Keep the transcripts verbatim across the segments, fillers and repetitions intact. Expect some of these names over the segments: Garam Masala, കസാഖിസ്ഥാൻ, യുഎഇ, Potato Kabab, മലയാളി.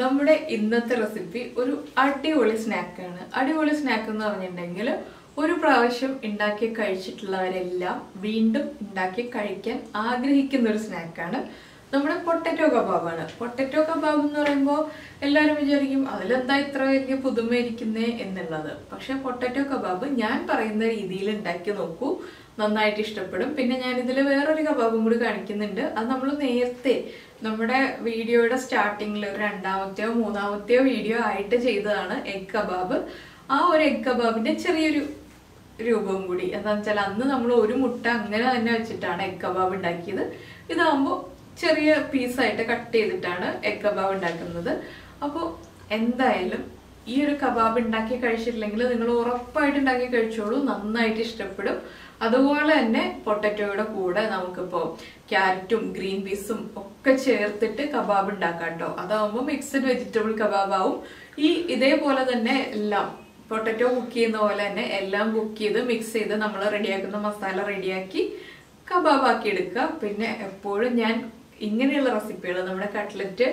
നമ്മുടെ ഇന്നത്തെ റെസിപ്പി ഒരു അടിപൊളി സ്നാക്കാണ്. അടിപൊളി സ്നാക്ക് എന്ന് പറഞ്ഞിട്ടുണ്ടെങ്കിൽ ഒരു പ്രാവശ്യം ഉണ്ടാക്കി കഴിച്ചിട്ടുള്ളവരെല്ലാം വീണ്ടും ഉണ്ടാക്കി കഴിക്കാൻ ആഗ്രഹിക്കുന്ന ഒരു സ്നാക്കാണ് നമ്മുടെ പൊട്ടറ്റോ കബാബാണ്. പൊട്ടറ്റോ കബാബ് എന്ന് പറയുമ്പോൾ എല്ലാവരും വിചാരിക്കും അതിലെന്താ ഇത്ര വലിയ പുതുമയിരിക്കുന്നേ എന്നുള്ളത്. പക്ഷെ പൊട്ടറ്റോ കബാബ് ഞാൻ പറയുന്ന രീതിയിൽ ഉണ്ടാക്കി നോക്കൂ, നന്നായിട്ട് ഇഷ്ടപ്പെടും. പിന്നെ ഞാനിതിൽ വേറൊരു കബാബും കൂടി കാണിക്കുന്നുണ്ട്. അത് നമ്മൾ നേരത്തെ നമ്മുടെ വീഡിയോയുടെ സ്റ്റാർട്ടിങ്ങിൽ രണ്ടാമത്തെയോ മൂന്നാമത്തെയോ വീഡിയോ ആയിട്ട് ചെയ്തതാണ് എഗ് കബാബ്. ആ ഒരു എഗ് കബാബിൻ്റെ ചെറിയൊരു രൂപം കൂടി എന്താണെന്ന് വെച്ചാൽ അന്ന് നമ്മൾ ഒരു മുട്ട അങ്ങനെ തന്നെ വെച്ചിട്ടാണ് എഗ് കബാബ് ഉണ്ടാക്കിയത്. ഇതാകുമ്പോൾ ചെറിയ പീസായിട്ട് കട്ട് ചെയ്തിട്ടാണ് എഗ് കബാബ് ഉണ്ടാക്കുന്നത്. അപ്പോൾ എന്തായാലും ഈ ഒരു കബാബ് ഉണ്ടാക്കി കഴിച്ചിട്ടില്ലെങ്കിൽ നിങ്ങൾ ഉറപ്പായിട്ട് ഉണ്ടാക്കി കഴിച്ചോളൂ, നന്നായിട്ട് ഇഷ്ടപ്പെടും. അതുപോലെ തന്നെ പൊട്ടറ്റോയുടെ കൂടെ നമുക്കിപ്പോൾ ക്യാരറ്റും ഗ്രീൻ പീസും ഒക്കെ ചേർത്തിട്ട് കബാബ് ഉണ്ടാക്കാം കേട്ടോ. അതാവുമ്പോൾ മിക്സഡ് വെജിറ്റബിൾ കബാബ് ആവും. ഈ ഇതേപോലെ തന്നെ എല്ലാം പൊട്ടറ്റോ കുക്ക് ചെയ്യുന്ന പോലെ തന്നെ എല്ലാം കുക്ക് ചെയ്ത് മിക്സ് ചെയ്ത് നമ്മൾ റെഡിയാക്കുന്ന മസാല റെഡിയാക്കി കബാബാക്കി എടുക്കുക. പിന്നെ എപ്പോഴും ഞാൻ ഇങ്ങനെയുള്ള റെസിപ്പികൾ നമ്മുടെ കട്ട്ലറ്റ്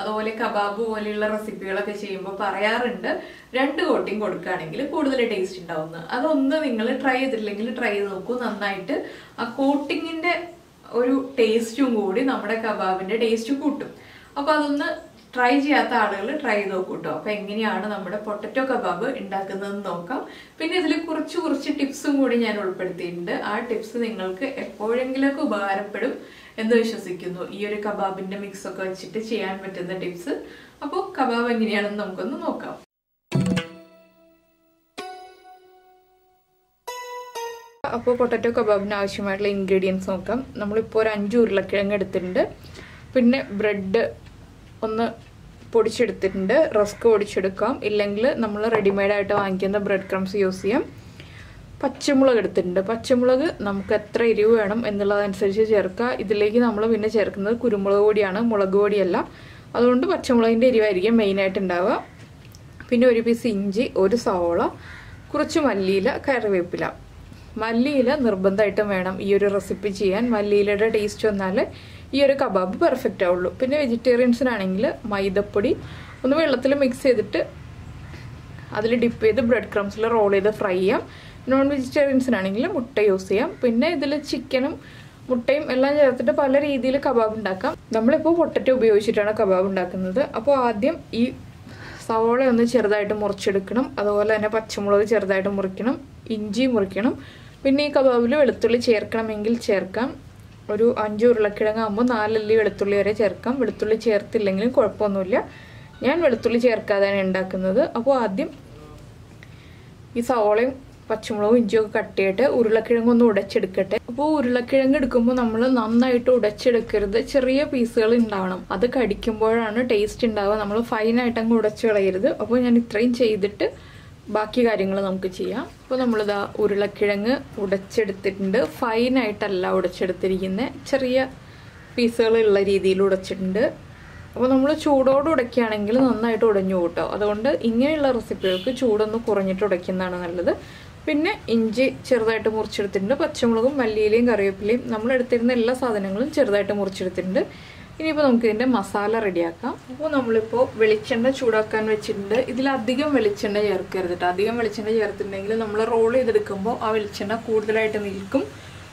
അതുപോലെ കബാബ് പോലെയുള്ള റെസിപ്പികളൊക്കെ ചെയ്യുമ്പോൾ പറയാറുണ്ട്, രണ്ട് കോട്ടിങ് കൊടുക്കുകയാണെങ്കിൽ കൂടുതൽ ടേസ്റ്റ് ഉണ്ടാവുന്നത്. അതൊന്ന് നിങ്ങൾ ട്രൈ ചെയ്തിട്ടില്ലെങ്കിൽ ട്രൈ ചെയ്ത് നോക്കൂ, നന്നായിട്ട് ആ കോട്ടിങ്ങിൻ്റെ ഒരു ടേസ്റ്റും കൂടി നമ്മുടെ കബാബിൻ്റെ ടേസ്റ്റ് കൂട്ടും. അപ്പോൾ അതൊന്ന് ട്രൈ ചെയ്യാത്ത ആളുകൾ ട്രൈ ചെയ്ത് നോക്കൂ കേട്ടോ. അപ്പോൾ എങ്ങനെയാണ് നമ്മുടെ പൊട്ടറ്റോ കബാബ് ഉണ്ടാക്കുന്നതെന്ന് നോക്കാം. പിന്നെ ഇതിൽ കുറച്ച് കുറച്ച് ടിപ്സും കൂടി ഞാൻ ഉൾപ്പെടുത്തിയിട്ടുണ്ട്. ആ ടിപ്സ് നിങ്ങൾക്ക് എപ്പോഴെങ്കിലൊക്കെ ഉപകാരപ്പെടും എന്ന് വിശ്വസിക്കുന്നു, ഈ ഒരു കബാബിൻ്റെ മിക്സൊക്കെ വെച്ചിട്ട് ചെയ്യാൻ പറ്റുന്ന ടിപ്സ്. അപ്പോൾ കബാബ് എങ്ങനെയാണെന്ന് നമുക്കൊന്ന് നോക്കാം. അപ്പോൾ പൊട്ടറ്റോ കബാബിന് ആവശ്യമായിട്ടുള്ള ഇൻഗ്രീഡിയൻസ് നോക്കാം. നമ്മളിപ്പോൾ ഒരു അഞ്ച് ഉരുളക്കിഴങ്ങ് എടുത്തിട്ടുണ്ട്, പിന്നെ ബ്രെഡ് ഒന്ന് പൊടിച്ചെടുത്തിട്ടുണ്ട്. റസ്ക് പൊടിച്ചെടുക്കാം, ഇല്ലെങ്കിൽ നമ്മൾ റെഡിമെയ്ഡായിട്ട് വാങ്ങിക്കുന്ന ബ്രെഡ് ക്രംസ് യൂസ് ചെയ്യാം. പച്ചമുളക് എടുത്തിട്ടുണ്ട്. പച്ചമുളക് നമുക്ക് എത്ര എരിവ് വേണം എന്നുള്ളതനുസരിച്ച് ചേർക്കുക. ഇതിലേക്ക് നമ്മൾ പിന്നെ ചേർക്കുന്നത് കുരുമുളക് പൊടിയാണ്, മുളക് പൊടിയല്ല. അതുകൊണ്ട് പച്ചമുളകിൻ്റെ എരിവായിരിക്കും മെയിനായിട്ട് ഉണ്ടാവുക. പിന്നെ ഒരു പീസ് ഇഞ്ചി, ഒരു സവോള, കുറച്ച് മല്ലിയില, കറിവേപ്പില. മല്ലിയില നിർബന്ധമായിട്ടും വേണം ഈ ഒരു റെസിപ്പി ചെയ്യാൻ. മല്ലിയിലയുടെ ടേസ്റ്റ് വന്നാൽ ഈ ഒരു കബാബ് പെർഫെക്റ്റ് ആവുള്ളൂ. പിന്നെ വെജിറ്റേറിയൻസിനാണെങ്കിൽ മൈദപ്പൊടി ഒന്ന് വെള്ളത്തിൽ മിക്സ് ചെയ്തിട്ട് അതിൽ ഡിപ്പ് ചെയ്ത് ബ്രെഡ് ക്രംസിൽ റോൾ ചെയ്ത് ഫ്രൈ ചെയ്യാം. നോൺ വെജിറ്റേറിയൻസിനാണെങ്കിൽ മുട്ട യൂസ് ചെയ്യാം. പിന്നെ ഇതിൽ ചിക്കനും മുട്ടയും എല്ലാം ചേർത്തിട്ട് പല രീതിയിൽ കബാബ് ഉണ്ടാക്കാം. നമ്മളിപ്പോൾ പൊട്ടറ്റോ ഉപയോഗിച്ചിട്ടാണ് കബാബ് ഉണ്ടാക്കുന്നത്. അപ്പോൾ ആദ്യം ഈ സവോള ഒന്ന് ചെറുതായിട്ട് മുറിച്ചെടുക്കണം. അതുപോലെ തന്നെ പച്ചമുളക് ചെറുതായിട്ട് മുറിക്കണം, ഇഞ്ചി മുറിക്കണം. പിന്നെ ഈ കബാബിൽ വെളുത്തുള്ളി ചേർക്കണമെങ്കിൽ ചേർക്കാം. ഒരു അഞ്ച് ഉരുളക്കിഴങ്ങാകുമ്പോൾ നാലല്ലി വെളുത്തുള്ളി വരെ ചേർക്കാം. വെളുത്തുള്ളി ചേർത്തില്ലെങ്കിലും കുഴപ്പമൊന്നുമില്ല. ഞാൻ വെളുത്തുള്ളി ചേർക്കാതെയാണ് ഉണ്ടാക്കുന്നത്. അപ്പോൾ ആദ്യം ഈ സവോളയും പച്ചമുളകും ഇഞ്ചിയൊക്കെ കട്ട് ചെയ്തിട്ട് ഉരുളക്കിഴങ്ങൊന്ന് ഉടച്ചെടുക്കട്ടെ. അപ്പോൾ ഉരുളക്കിഴങ്ങ് എടുക്കുമ്പോൾ നമ്മൾ നന്നായിട്ട് ഉടച്ചെടുക്കരുത്, ചെറിയ പീസുകൾ ഉണ്ടാവണം. അത് കടിക്കുമ്പോഴാണ് ടേസ്റ്റ് ഉണ്ടാവുക. നമ്മൾ ഫൈനായിട്ട് അങ്ങ് ഉടച്ച് കളയരുത്. അപ്പോൾ ഞാൻ ഇത്രയും ചെയ്തിട്ട് ബാക്കി കാര്യങ്ങൾ നമുക്ക് ചെയ്യാം. അപ്പോൾ നമ്മളിതാ ഉരുളക്കിഴങ്ങ് ഉടച്ചെടുത്തിട്ടുണ്ട്. ഫൈനായിട്ടല്ല ഉടച്ചെടുത്തിരിക്കുന്നത്, ചെറിയ പീസുകളുള്ള രീതിയിൽ ഉടച്ചിട്ടുണ്ട്. അപ്പോൾ നമ്മൾ ചൂടോട് ഉടയ്ക്കുകയാണെങ്കിൽ നന്നായിട്ട് ഉടഞ്ഞു കൂട്ടോ. അതുകൊണ്ട് ഇങ്ങനെയുള്ള റെസിപ്പികൾക്ക് ചൂടൊന്ന് കുറഞ്ഞിട്ട് ഉടയ്ക്കുന്നതാണ് നല്ലത്. പിന്നെ ഇഞ്ചി ചെറുതായിട്ട് മുറിച്ചെടുത്തിട്ടുണ്ട്. പച്ചമുളകും മല്ലിയിലയും കറിവേപ്പിലയും നമ്മളെടുത്തിരുന്ന എല്ലാ സാധനങ്ങളും ചെറുതായിട്ട് മുറിച്ചെടുത്തിട്ടുണ്ട്. ഇനിയിപ്പോൾ നമുക്ക് ഇതിൻ്റെ മസാല റെഡിയാക്കാം. അപ്പോൾ നമ്മളിപ്പോൾ വെളിച്ചെണ്ണ ചൂടാക്കാൻ വെച്ചിട്ടുണ്ട്. ഇതിലധികം വെളിച്ചെണ്ണ ചേർക്കരുത് കേട്ടോ. അധികം വെളിച്ചെണ്ണ ചേർത്തിട്ടുണ്ടെങ്കിൽ നമ്മൾ റോൾ ചെയ്തെടുക്കുമ്പോൾ ആ വെളിച്ചെണ്ണ കൂടുതലായിട്ട് നിൽക്കും,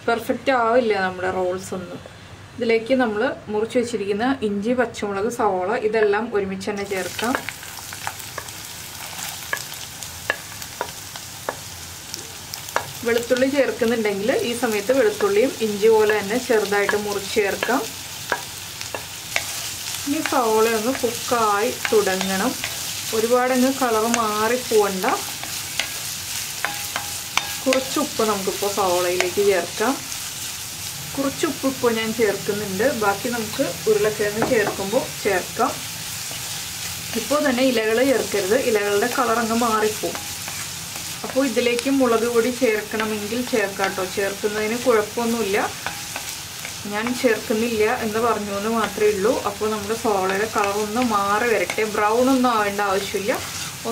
പെർഫെക്റ്റ് ആവില്ല നമ്മുടെ റോൾസ് ഒന്നും. ഇതിലേക്ക് നമ്മൾ മുറിച്ച് വെച്ചിരിക്കുന്ന ഇഞ്ചി, പച്ചമുളക്, സവോള ഇതെല്ലാം ഒരുമിച്ച് തന്നെ ചേർക്കാം. വെളുത്തുള്ളി ചേർക്കുന്നുണ്ടെങ്കിൽ ഈ സമയത്ത് വെളുത്തുള്ളിയും ഇഞ്ചി പോലെ തന്നെ ചെറുതായിട്ട് മുറിച്ച് ചേർക്കാം. ഇനി സവോള ഒന്ന് കുക്കായി തുടങ്ങണം. ഒരുപാടങ്ങ് കളർ മാറിപ്പോവണ്ട. കുറച്ച് ഉപ്പ് നമുക്കിപ്പോൾ സവോളയിലേക്ക് ചേർക്കാം. കുറച്ച് ഉപ്പ് ഇപ്പോൾ ഞാൻ ചേർക്കുന്നുണ്ട്. ബാക്കി നമുക്ക് ഉരുളക്കിഴങ്ങ് ചേർക്കുമ്പോൾ ചേർക്കാം. ഇപ്പോൾ തന്നെ ഇലകൾ ചേർക്കരുത്, ഇലകളുടെ കളറങ്ങ് മാറിപ്പോവും. അപ്പോൾ ഇതിലേക്ക് മുളക് പൊടി ചേർക്കണമെങ്കിൽ ചേർക്കാം കേട്ടോ. ചേർക്കുന്നതിന് കുഴപ്പമൊന്നുമില്ല. ഞാൻ ചേർക്കുന്നില്ല എന്ന് പറഞ്ഞു എന്ന് മാത്രമേ ഉള്ളൂ. അപ്പോൾ നമ്മുടെ സോളയുടെ കളറൊന്ന് മാറി വരട്ടെ. ബ്രൗൺ ഒന്നും ആവേണ്ട ആവശ്യമില്ല.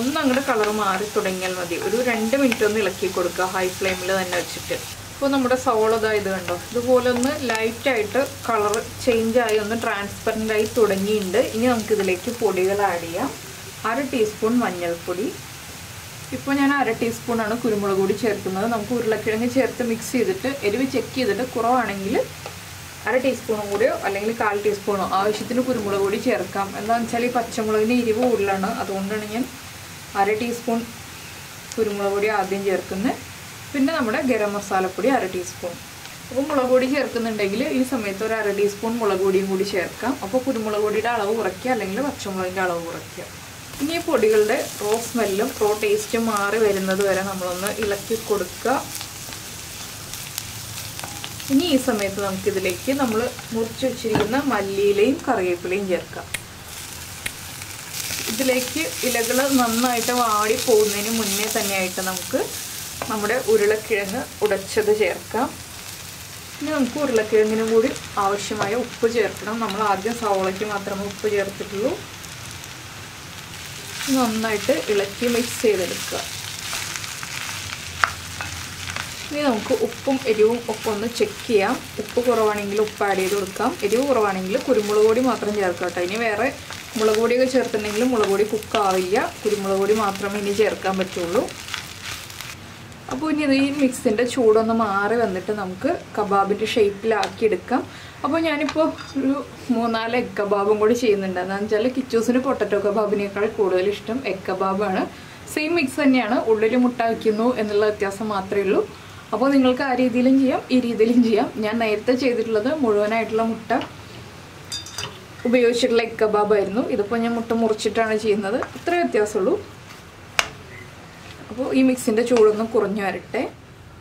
ഒന്ന് അങ്ങോട്ട് കളർ മാറി തുടങ്ങിയാൽ മതി. ഒരു രണ്ട് മിനിറ്റ് ഒന്ന് ഇളക്കി കൊടുക്കുക, ഹൈ ഫ്ലെയിമിൽ തന്നെ വെച്ചിട്ട്. ഇപ്പോൾ നമ്മുടെ സവോള ദാ ഇത് കണ്ടോ ഇതുപോലെ ഒന്ന് ലൈറ്റ് ആയിട്ട് കളർ ചേഞ്ച് ആയി ഒന്ന് ട്രാൻസ്പെറന്റ് ആയി തുടങ്ങിയിട്ടുണ്ട്. ഇനി നമുക്ക് ഇതിലേക്ക് പൊടികൾ ആഡ് ചെയ്യാം. അര ടീസ്പൂൺ മഞ്ഞൾപ്പൊടി, ഇപ്പോൾ ഞാൻ അര ടീസ്പൂണാണ് കുരുമുളക് പൊടി ചേർക്കുന്നത്. നമുക്ക് ഉരുളക്കിഴങ്ങ് ചേർത്ത് മിക്സ് ചെയ്തിട്ട് എരിവ് ചെക്ക് ചെയ്തിട്ട് കുറവാണെങ്കിൽ അര ടീസ്പൂണും കൂടിയോ അല്ലെങ്കിൽ കാൽ ടീസ്പൂണോ ആവശ്യത്തിന് കുരുമുളക് പൊടി ചേർക്കാം. എന്താണെന്ന് വെച്ചാൽ ഈ പച്ചമുളകിന് എരിവ് കൂടുതലാണ്, അതുകൊണ്ടാണ് ഞാൻ അര ടീസ്പൂൺ കുരുമുളക് പൊടി ആദ്യം ചേർക്കുന്നത്. പിന്നെ നമ്മുടെ ഗരം മസാലപ്പൊടി അര ടീസ്പൂൺ. അപ്പോൾ മുളക് പൊടി ചേർക്കുന്നുണ്ടെങ്കിൽ ഈ സമയത്ത് ഒരു അര ടീസ്പൂൺ മുളക് പൊടിയും കൂടി ചേർക്കാം. അപ്പോൾ കുരുമുളക് പൊടിയുടെ അളവ് കുറയ്ക്കുക അല്ലെങ്കിൽ പച്ചമുളകിൻ്റെ അളവ് കുറയ്ക്കുക. ഇനി ഈ പൊടികളുടെ റോ സ്മെല്ലും റോ ടേസ്റ്റും മാറി വരുന്നത് വരെ നമ്മളൊന്ന് ഇളക്കി കൊടുക്കുക. ഇനി ഈ സമയത്ത് നമുക്കിതിലേക്ക് നമ്മൾ മുറിച്ച് വെച്ചിരിക്കുന്ന മല്ലിയിലയും കറിവേപ്പിലയും ചേർക്കാം. ഇതിലേക്ക് ഇലകൾ നന്നായിട്ട് വാടി പോകുന്നതിന് മുന്നേ തന്നെയായിട്ട് നമുക്ക് നമ്മുടെ ഉരുളക്കിഴങ്ങ് ഉടച്ചത് ചേർക്കാം. ഇനി നമുക്ക് ഉരുളക്കിഴങ്ങിനും കൂടി ആവശ്യമായ ഉപ്പ് ചേർക്കണം. നമ്മൾ ആദ്യം സവോളയ്ക്ക് മാത്രമേ ഉപ്പ് ചേർത്തിട്ടുള്ളൂ. നന്നായിട്ട് ഇളക്കി മിക്സ് ചെയ്തെടുക്കുക. ഇനി നമുക്ക് ഉപ്പും എരിവും ഒക്കെ ഒന്ന് ചെക്ക് ചെയ്യാം. ഉപ്പ് കുറവാണെങ്കിൽ ഉപ്പ് ആഡ് ചെയ്ത് കൊടുക്കാം. എരിവ് കുറവാണെങ്കിൽ കുരുമുളക് പൊടി മാത്രം ചേർക്കാം. ഇനി വേറെ മുളക് പൊടിയൊക്കെ ചേർത്തിട്ടുണ്ടെങ്കിൽ മുളക് പൊടി കുക്കാവില്ല, കുരുമുളക് പൊടി മാത്രമേ ഇനി ചേർക്കാൻ പറ്റുള്ളൂ. അപ്പോൾ ഇനി ഈ മിക്സിൻ്റെ ചൂടൊന്ന് മാറി വന്നിട്ട് നമുക്ക് കബാബിൻ്റെ ഷേപ്പിലാക്കിയെടുക്കാം. അപ്പോൾ ഞാനിപ്പോൾ ഒരു മൂന്നാല് എഗ് കബാബും കൂടി ചെയ്യുന്നുണ്ട്. എന്താണെന്ന് വെച്ചാൽ കിച്ചൂസിന് പൊട്ടറ്റോ കബാബിനേക്കാൾ കൂടുതൽ ഇഷ്ടം എഗ് കബാബാണ്. സെയിം മിക്സ് തന്നെയാണ്, ഉള്ളിൽ മുട്ട വയ്ക്കുന്നു എന്നുള്ള വ്യത്യാസം മാത്രമേ ഉള്ളൂ. അപ്പോൾ നിങ്ങൾക്ക് ആ രീതിയിലും ചെയ്യാം, ഈ രീതിയിലും ചെയ്യാം. ഞാൻ നേരത്തെ ചെയ്തിട്ടുള്ളത് മുഴുവനായിട്ടുള്ള മുട്ട ഉപയോഗിച്ചിട്ടുള്ള എഗ് കബാബായിരുന്നു. ഇതിപ്പോൾ ഞാൻ മുട്ട മുറിച്ചിട്ടാണ് ചെയ്യുന്നത്. ഇത്രേ വ്യത്യാസമുള്ളൂ. അപ്പോൾ ഈ മിക്സിൻ്റെ ചൂടൊന്ന് കുറഞ്ഞു വരട്ടെ.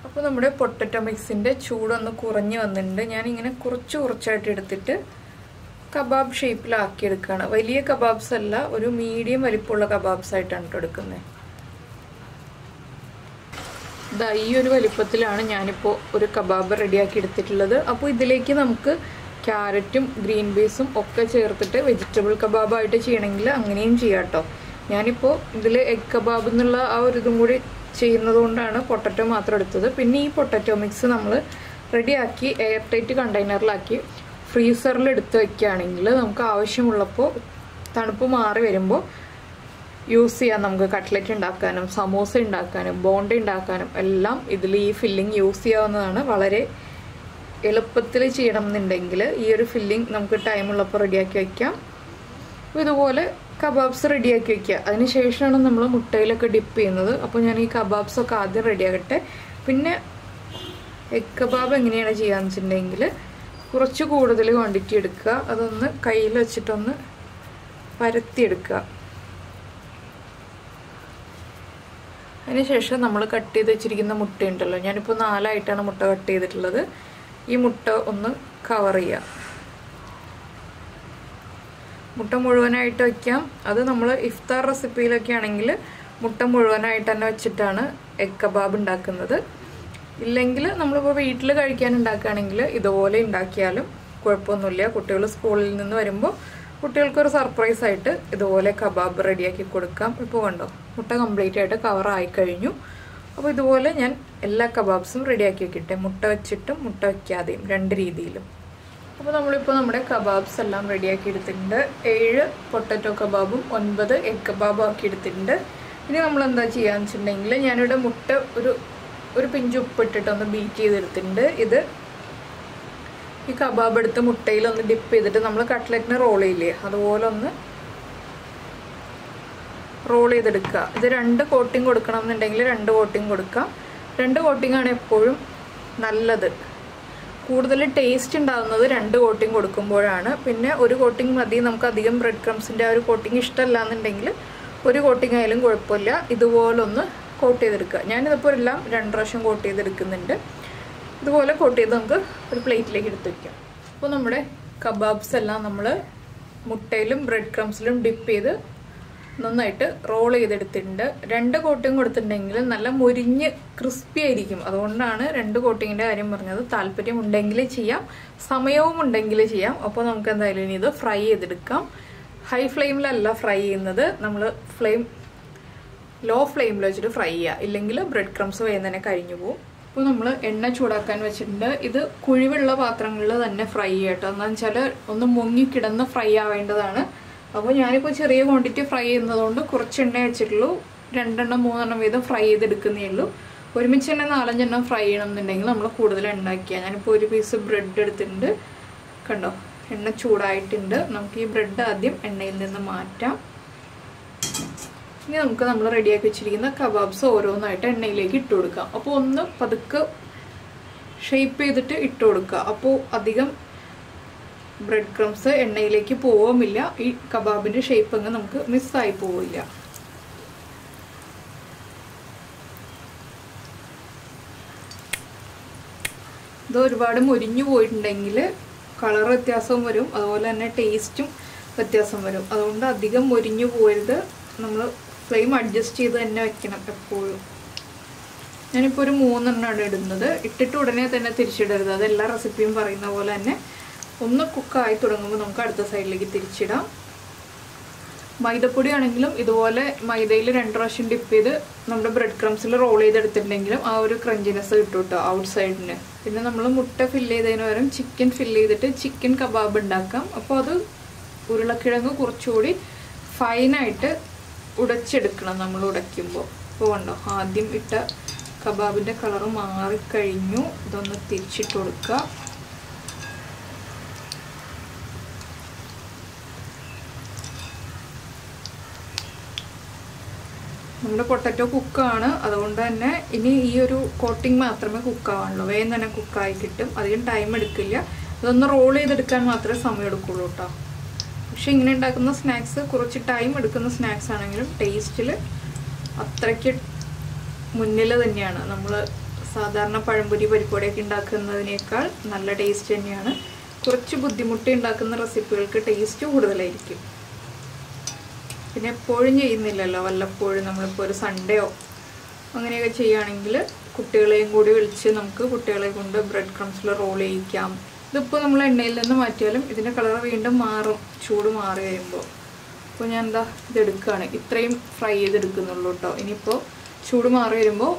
അപ്പോൾ നമ്മുടെ പൊട്ടറ്റോ മിക്സിൻ്റെ ചൂടൊന്ന് കുറഞ്ഞു വന്നിട്ടുണ്ട്. ഞാനിങ്ങനെ കുറച്ച് കുറച്ചായിട്ട് എടുത്തിട്ട് കബാബ് ഷേപ്പിലാക്കിയെടുക്കുകയാണ്. വലിയ കബാബ്സ് അല്ല, ഒരു മീഡിയം വലിപ്പമുള്ള കബാബ്സ് ആയിട്ടാണ് കേട്ടോ എടുക്കുന്നത്. ഇതാ ഈ ഒരു വലിപ്പത്തിലാണ് ഞാനിപ്പോൾ ഒരു കബാബ് റെഡിയാക്കി എടുത്തിട്ടുള്ളത്. അപ്പോൾ ഇതിലേക്ക് നമുക്ക് ക്യാരറ്റും ഗ്രീൻ പീസും ഒക്കെ ചേർത്തിട്ട് വെജിറ്റബിൾ കബാബായിട്ട് ചെയ്യണമെങ്കിൽ അങ്ങനെയും ചെയ്യാം കേട്ടോ. ഞാനിപ്പോൾ ഇതിൽ എഗ് കബാബ് എന്നുള്ള ആ ഒരു ഇതും കൂടി ചെയ്യുന്നത് കൊണ്ടാണ് പൊട്ടറ്റോ മാത്രം എടുത്തത്. പിന്നെ ഈ പൊട്ടറ്റോ മിക്സ് നമ്മൾ റെഡിയാക്കി എയർ ടൈറ്റ് കണ്ടെയ്നറിലാക്കി ഫ്രീസറിൽ എടുത്ത് വയ്ക്കുകയാണെങ്കിൽ നമുക്ക് ആവശ്യമുള്ളപ്പോൾ തണുപ്പ് മാറി വരുമ്പോൾ യൂസ് ചെയ്യാം. നമുക്ക് കട്ട്ലറ്റ് ഉണ്ടാക്കാനും സമോസ ഉണ്ടാക്കാനും ബോണ്ട ഉണ്ടാക്കാനും എല്ലാം ഇതിൽ ഈ ഫില്ലിംഗ് യൂസ് ചെയ്യാവുന്നതാണ്. വളരെ എളുപ്പത്തിൽ ചെയ്യണം എന്നുണ്ടെങ്കിൽ ഈ ഒരു ഫില്ലിംഗ് നമുക്ക് ടൈമുള്ളപ്പോൾ റെഡിയാക്കി വയ്ക്കാം. ഇതുപോലെ കബാബ്സ് റെഡിയാക്കി വയ്ക്കുക. അതിന് ശേഷമാണ് നമ്മൾ മുട്ടയിലൊക്കെ ഡിപ്പ് ചെയ്യുന്നത്. അപ്പോൾ ഞാൻ ഈ കബാബ്സൊക്കെ ആദ്യം റെഡിയാകട്ടെ. പിന്നെ എഗ് കബാബ് എങ്ങനെയാണ് ചെയ്യാന്ന് വെച്ചിട്ടുണ്ടെങ്കിൽ കുറച്ച് കൂടുതൽ ക്വാണ്ടിറ്റി എടുക്കുക, അതൊന്ന് കയ്യിൽ വെച്ചിട്ടൊന്ന് പരത്തിയെടുക്കുക. അതിനുശേഷം നമ്മൾ കട്ട് ചെയ്ത് വെച്ചിരിക്കുന്ന മുട്ടയുണ്ടല്ലോ, ഞാനിപ്പോൾ നാലായിട്ടാണ് മുട്ട കട്ട് ചെയ്തിട്ടുള്ളത്. ഈ മുട്ട ഒന്ന് കവർ ചെയ്യുക. മുട്ട മുഴുവനായിട്ട് വയ്ക്കാം. അത് നമ്മൾ ഇഫ്താർ റെസിപ്പിയിലൊക്കെ ആണെങ്കിൽ മുട്ട മുഴുവനായിട്ട് തന്നെ വെച്ചിട്ടാണ് എഗ് കബാബ് ഉണ്ടാക്കുന്നത്. ഇല്ലെങ്കിൽ നമ്മളിപ്പോൾ വീട്ടിൽ കഴിക്കാൻ ഉണ്ടാക്കുകയാണെങ്കിൽ ഇതുപോലെ ഉണ്ടാക്കിയാലും കുഴപ്പമൊന്നുമില്ല. കുട്ടികൾ സ്കൂളിൽ നിന്ന് വരുമ്പോൾ കുട്ടികൾക്കൊരു സർപ്രൈസായിട്ട് ഇതുപോലെ കബാബ് റെഡിയാക്കി കൊടുക്കാം. ഇപ്പോൾ കണ്ടോ മുട്ട കംപ്ലീറ്റ് ആയിട്ട് കവറായി കഴിഞ്ഞു. അപ്പോൾ ഇതുപോലെ ഞാൻ എല്ലാ കബാബ്സും റെഡിയാക്കി വയ്ക്കട്ടെ, മുട്ട വെച്ചിട്ടും മുട്ട വയ്ക്കാതെയും രണ്ട് രീതിയിലും. അപ്പോൾ നമ്മളിപ്പോൾ നമ്മുടെ കബാബ്സ് എല്ലാം റെഡിയാക്കി എടുത്തിട്ടുണ്ട്. ഏഴ് പൊട്ടറ്റോ കബാബും ഒൻപത് എഗ് കബാബും ആക്കി എടുത്തിട്ടുണ്ട്. ഇനി നമ്മൾ എന്താ ചെയ്യാന്ന് വെച്ചിട്ടുണ്ടെങ്കിൽ ഞാനിവിടെ മുട്ട ഒരു ഒരു പിഞ്ച് ഉപ്പിട്ടിട്ടൊന്ന് ബീറ്റ് ചെയ്തെടുത്തിട്ടുണ്ട്. ഇത് ഈ കബാബ് എടുത്ത് മുട്ടയിലൊന്ന് ഡിപ്പ് ചെയ്തിട്ട് നമ്മൾ കട്ട്ലറ്റിന് റോൾ ചെയ്യില്ലേ അതുപോലെ ഒന്ന് റോൾ ചെയ്തെടുക്കുക. ഇത് രണ്ട് കോട്ടിങ് കൊടുക്കണം എന്നുണ്ടെങ്കിൽ രണ്ട് കോട്ടിങ് കൊടുക്കാം. രണ്ട് കോട്ടിങ്ങാണ് എപ്പോഴും നല്ലത്. കൂടുതൽ ടേസ്റ്റ് ഉണ്ടാകുന്നത് രണ്ട് കോട്ടിങ് കൊടുക്കുമ്പോഴാണ്. പിന്നെ ഒരു കോട്ടിങ് മതി. നമുക്ക് അധികം ബ്രെഡ് ക്രംസിൻ്റെ ആ ഒരു കോട്ടിങ് ഇഷ്ടമല്ല എന്നുണ്ടെങ്കിൽ ഒരു കോട്ടിങ് ആയാലും കുഴപ്പമില്ല. ഇതുപോലൊന്ന് കോട്ട് ചെയ്തെടുക്കുക. ഞാനിതിപ്പോൾ എല്ലാം രണ്ട് പ്രാവശ്യം കോട്ട് ചെയ്തെടുക്കുന്നുണ്ട്. ഇതുപോലെ കോട്ട് ചെയ്ത് നമുക്ക് ഒരു പ്ലേറ്റിലേക്ക് എടുത്ത് വയ്ക്കാം. അപ്പോൾ നമ്മുടെ കബാബ്സ് എല്ലാം നമ്മൾ മുട്ടയിലും ബ്രെഡ് ക്രംസിലും ഡിപ്പ് ചെയ്ത് നന്നായിട്ട് റോൾ ചെയ്തെടുത്തിട്ടുണ്ട്. രണ്ട് കോട്ടിങ് കൊടുത്തിട്ടുണ്ടെങ്കിൽ നല്ല മുരിഞ്ഞ് ക്രിസ്പി ആയിരിക്കും. അതുകൊണ്ടാണ് രണ്ട് കോട്ടിങ്ങിൻ്റെ കാര്യം പറഞ്ഞത്. താല്പര്യം ഉണ്ടെങ്കിൽ ചെയ്യാം, സമയവും ഉണ്ടെങ്കിൽ ചെയ്യാം. അപ്പോൾ നമുക്ക് എന്തായാലും ഇനി ഇത് ഫ്രൈ ചെയ്തെടുക്കാം. ഹൈ ഫ്ലെയിമിലല്ല ഫ്രൈ ചെയ്യുന്നത്, നമ്മൾ ഫ്ലെയിം ലോ ഫ്ലെയിമിൽ വെച്ചിട്ട് ഫ്രൈ ചെയ്യുക. ഇല്ലെങ്കിൽ ബ്രെഡ് ക്രംസ് വേകുന്നതിനെ കഴിഞ്ഞു പോകും. അപ്പോൾ നമ്മൾ എണ്ണ ചൂടാക്കാൻ വെച്ചിട്ടുണ്ട് ഇത് കുഴിവുള്ള പാത്രങ്ങളിൽ തന്നെ ഫ്രൈ ചെയ്യട്ടോ എന്നുവെച്ചാൽ ഒന്ന് മുങ്ങി കിടന്ന് ഫ്രൈ ആവേണ്ടതാണ് അപ്പോൾ ഞാൻ ഇപ്പോ ചെറിയ ക്വാണ്ടിറ്റി ഫ്രൈ ചെയ്യുന്നതുകൊണ്ട് കുറച്ച് എണ്ണ വെച്ചിട്ടുള്ളൂ രണ്ടെണ്ണം മൂന്നെണ്ണം വീതം ഫ്രൈ ചെയ്ത് എടുക്കുന്നേ ഉള്ളൂ ഒരുമിച്ച് തന്നെ നാലഞ്ച് എണ്ണം ഫ്രൈ ചെയ്യണമെന്നുണ്ടെങ്കിൽ നമ്മൾ കൂടുതൽ ഉണ്ടാക്കിയ ഞാൻ ഇപ്പോ ഒരു പീസ് ബ്രെഡ് എടുത്തിട്ടുണ്ട് കണ്ടോ എണ്ണ ചൂടായിട്ടുണ്ട് നമുക്ക് ഈ ബ്രെഡ് ആദ്യം എണ്ണയിൽ നിന്ന് മാറ്റാം Now we will ready the kebabs and we will cut the shape of the shape of the breadcrumbs and we will cut the kebab shape of the shape of the shape of Flame adjust ചെയ്ത് തന്നെ വെക്കണം എപ്പോഴും ഞാൻ ഇപ്പോ ഒരു മൂന്നെണ്ണം ആണ് ഇടുന്നത് ഇട്ടിട്ട് ഉടനെ തന്നെ തിരിച്ചിടരുത് അത് എല്ലാ റെസിപ്പിയും പറയുന്ന പോലെ തന്നെ ഒന്ന് കുക്ക് ആയി തുടങ്ങുമ്പോൾ നമുക്ക് അടുത്ത സൈഡിലേക്ക് തിരിച്ചിടാം മൈദപ്പൊടി ആണെങ്കിലും ഇതുപോലെ മൈദയിൽ രണ്ട് പ്രാവശ്യം ഡിപ്പ് ചെയ്ത് നമ്മുടെ ബ്രെഡ് ക്രംസിൽ റോൾ ചെയ്ത് എടുത്തിട്ടുണ്ടെങ്കിലും ആ ഒരു ക്രഞ്ചിനെസ് കിട്ടും ട്ടോ ഔട്ട്സൈഡിന് പിന്നെ നമ്മൾ മുട്ട ഫില്ല് ചെയ്തതിന് പകരം ചിക്കൻ ഫില്ല് ചെയ്തിട്ട് ചിക്കൻ കബാബ് ഉണ്ടാക്കാം അപ്പോൾ അത് ഉരുളക്കിഴങ്ങ് കുറച്ചുകൂടി ഫൈൻ ആയിട്ട് ഉടച്ചെടുക്കണം നമ്മൾ ഉടയ്ക്കുമ്പോൾ പോണ്ടോ ആദ്യം ഇട്ട കബാബിന്റെ കളർ മാറി കഴിഞ്ഞു ഇതൊന്ന് തിരിച്ചിട്ട് കൊടുക്കുക നമ്മുടെ പൊട്ടറ്റോ കുക്ക് ആണ് അതുകൊണ്ട് തന്നെ ഇനി ഈ ഒരു കോട്ടിംഗ് മാത്രമേ കുക്ക് ആവാനുള്ളൂ വേഗം തന്നെ കുക്ക് ആയി കിട്ടും അധികം ടൈം എടുക്കില്ല ഇതൊന്ന് റോൾ ചെയ്തെടുക്കാൻ മാത്രമേ സമയം എടുക്കുള്ളൂ ട്ടോ പക്ഷേ ഇങ്ങനെ ഉണ്ടാക്കുന്ന സ്നാക്സ് കുറച്ച് ടൈം എടുക്കുന്ന സ്നാക്സ് ആണെങ്കിലും ടേസ്റ്റിൽ അത്രയ്ക്ക് മുന്നിൽ തന്നെയാണ് നമ്മൾ സാധാരണ പഴംപൊരി പരിപ്പോടിയൊക്കെ ഉണ്ടാക്കുന്നതിനേക്കാൾ നല്ല ടേസ്റ്റ് തന്നെയാണ് കുറച്ച് ബുദ്ധിമുട്ടി ഉണ്ടാക്കുന്ന റെസിപ്പികൾക്ക് ടേസ്റ്റ് കൂടുതലായിരിക്കും പിന്നെ എപ്പോഴും ചെയ്യുന്നില്ലല്ലോ വല്ലപ്പോഴും നമ്മളിപ്പോൾ ഒരു സൺഡേയോ അങ്ങനെയൊക്കെ ചെയ്യുകയാണെങ്കിൽ കുട്ടികളെയും കൂടി വിളിച്ച് നമുക്ക് കുട്ടികളെ കൊണ്ട് ബ്രെഡ് ക്രംസിൽ റോൾ ചെയ്യിക്കാം ഇതിപ്പോൾ നമ്മൾ എണ്ണയിൽ നിന്ന് മാറ്റിയാലും ഇതിന്റെ കളർ വീണ്ടും മാറും ചൂട് മാറി കഴിയുമ്പോൾ അപ്പോൾ ഞാൻ എന്താ ഇത് എടുക്കുകയാണ് ഇത്രയും ഫ്രൈ ചെയ്തെടുക്കുന്നുള്ളൂ ട്ടോ ഇനിയിപ്പോൾ ചൂട് മാറി വരുമ്പോൾ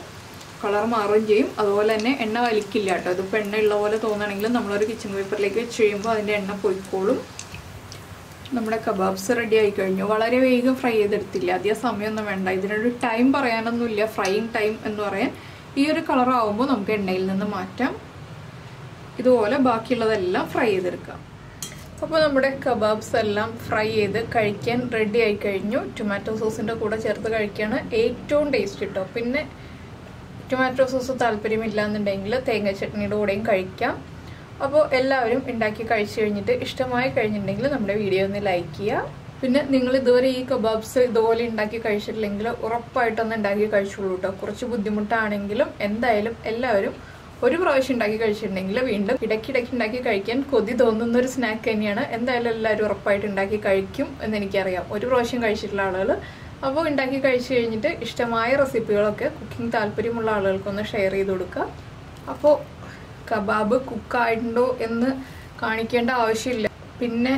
കളർ മാറുകയും ചെയ്യും അതുപോലെ തന്നെ എണ്ണ വലിക്കില്ല കേട്ടോ ഇതിപ്പോൾ എണ്ണ ഉള്ള പോലെ തോന്നുകയാണെങ്കിലും നമ്മളൊരു കിച്ചൺ പേപ്പറിലേക്ക് വെച്ച് കഴിയുമ്പോൾ അതിൻ്റെ എണ്ണ പൊയ്ക്കോളും നമ്മുടെ കബാബ്സ് റെഡി ആയി കഴിഞ്ഞു വളരെ വേഗം ഫ്രൈ ചെയ്തെടുത്തില്ല അധികം സമയമൊന്നും വേണ്ട ഇതിനൊരു ടൈം പറയാനൊന്നുമില്ല ഫ്രൈയിങ് ടൈം എന്ന് പറയാൻ ഈ ഒരു കളറാവുമ്പോൾ നമുക്ക് എണ്ണയിൽ നിന്ന് മാറ്റാം ഇതുപോലെ ബാക്കിയുള്ളതെല്ലാം ഫ്രൈ ചെയ്തെടുക്കാം അപ്പോൾ നമ്മുടെ കബാബ്സ് എല്ലാം ഫ്രൈ ചെയ്ത് കഴിക്കാൻ റെഡി ആയി കഴിഞ്ഞു ടൊമാറ്റോ സോസിന്റെ കൂടെ ചേർത്ത് കഴിക്കാനാണ് ഏറ്റവും ടേസ്റ്റ് ട്ടോ പിന്നെ ടൊമാറ്റോ സോസ് താല്പര്യമില്ല എന്നുണ്ടെങ്കിൽ തേങ്ങ ചട്നിയുടെ കൂടെയും കഴിക്കാം അപ്പോൾ എല്ലാവരും ഉണ്ടാക്കി കഴിച്ചു കഴിഞ്ഞിട്ട് ഇഷ്ടമായി കഴിഞ്ഞിട്ടുണ്ടെങ്കിൽ നമ്മുടെ വീഡിയോ ഒന്ന് ലൈക്ക് ചെയ്യുക പിന്നെ നിങ്ങൾ ഇതുവരെ ഈ കബാബ്സ് ഇതുപോലെ ഉണ്ടാക്കി കഴിച്ചിട്ടില്ലെങ്കിൽ ഉറപ്പായിട്ടൊന്ന് ഉണ്ടാക്കി കഴിച്ചോളൂ ട്ടോ കുറച്ച് ബുദ്ധിമുട്ടാണെങ്കിലും എന്തായാലും എല്ലാവരും ഒരു പ്രാവശ്യം ഉണ്ടാക്കി കഴിച്ചിട്ടുണ്ടെങ്കിൽ വീണ്ടും ഇടയ്ക്കിടയ്ക്ക് ഉണ്ടാക്കി കഴിക്കാൻ കൊതി തോന്നുന്ന ഒരു സ്നാക്ക് തന്നെയാണ് എന്തായാലും എല്ലാവരും ഉറപ്പായിട്ട് ഉണ്ടാക്കി കഴിക്കും എന്ന് എനിക്കറിയാം ഒരു പ്രാവശ്യം കഴിച്ചിട്ടുള്ള ആളുകൾ അപ്പോൾ ഉണ്ടാക്കി കഴിച്ചു കഴിഞ്ഞിട്ട് ഇഷ്ടമായ റെസിപ്പികളൊക്കെ കുക്കിംഗ് താല്പര്യമുള്ള ആളുകൾക്കൊന്ന് ഷെയർ ചെയ്ത് കൊടുക്കുക അപ്പോൾ കബാബ് കുക്കായിട്ടുണ്ടോ എന്ന് കാണിക്കേണ്ട ആവശ്യമില്ല പിന്നെ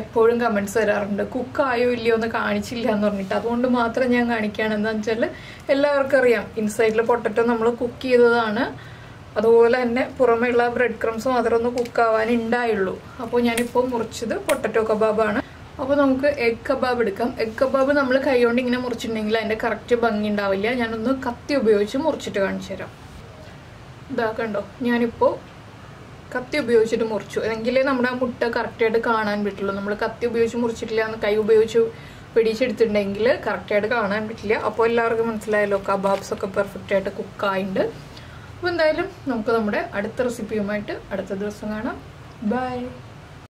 എപ്പോഴും കമൻസ് വരാറുണ്ട് കുക്കായോ ഇല്ലയോ എന്ന് കാണിച്ചില്ല എന്ന് പറഞ്ഞിട്ട് അതുകൊണ്ട് മാത്രം ഞാൻ കാണിക്കുകയാണ് എന്താണെന്ന് വെച്ചാൽ എല്ലാവർക്കും അറിയാം ഇൻസൈഡിൽ പൊട്ടറ്റോ നമ്മൾ കുക്ക് ചെയ്തതാണ് അതുപോലെ തന്നെ പുറമെയുള്ള ബ്രെഡ് ക്രംസ് മാത്രം ഒന്ന് കുക്കാവാനുണ്ടായുള്ളൂ അപ്പോൾ ഞാനിപ്പോൾ മുറിച്ചത് പൊട്ടറ്റോ കബാബാണ് അപ്പോൾ നമുക്ക് എഗ് കബാബ് എടുക്കാം എഗ് കബാബ് നമ്മൾ കൈകൊണ്ട് ഇങ്ങനെ മുറിച്ചിട്ടുണ്ടെങ്കിൽ അതിൻ്റെ കറക്റ്റ് ഭംഗി ഉണ്ടാവില്ല ഞാനൊന്ന് കത്തി ഉപയോഗിച്ച് മുറിച്ചിട്ട് കാണിച്ചു തരാം ഇതാ കണ്ടോ ഞാനിപ്പോൾ കത്തി ഉപയോഗിച്ചിട്ട് മുറിച്ചു എങ്കിലേ നമ്മുടെ മുട്ട കറക്റ്റായിട്ട് കാണാൻ പറ്റുള്ളൂ നമ്മൾ കത്തി ഉപയോഗിച്ച് മുറിച്ചിട്ടില്ല എന്ന് കൈ ഉപയോഗിച്ച് പിടിച്ചെടുത്തിട്ടുണ്ടെങ്കിൽ കറക്റ്റായിട്ട് കാണാൻ പറ്റില്ല അപ്പോൾ എല്ലാവർക്കും മനസ്സിലായല്ലോ കബാബ്സൊക്കെ പെർഫെക്റ്റായിട്ട് കുക്കായിട്ടുണ്ട് അപ്പോൾ എന്തായാലും നമുക്ക് നമ്മുടെ അടുത്ത റെസിപ്പിയുമായിട്ട് അടുത്ത ദിവസം കാണാം ബൈ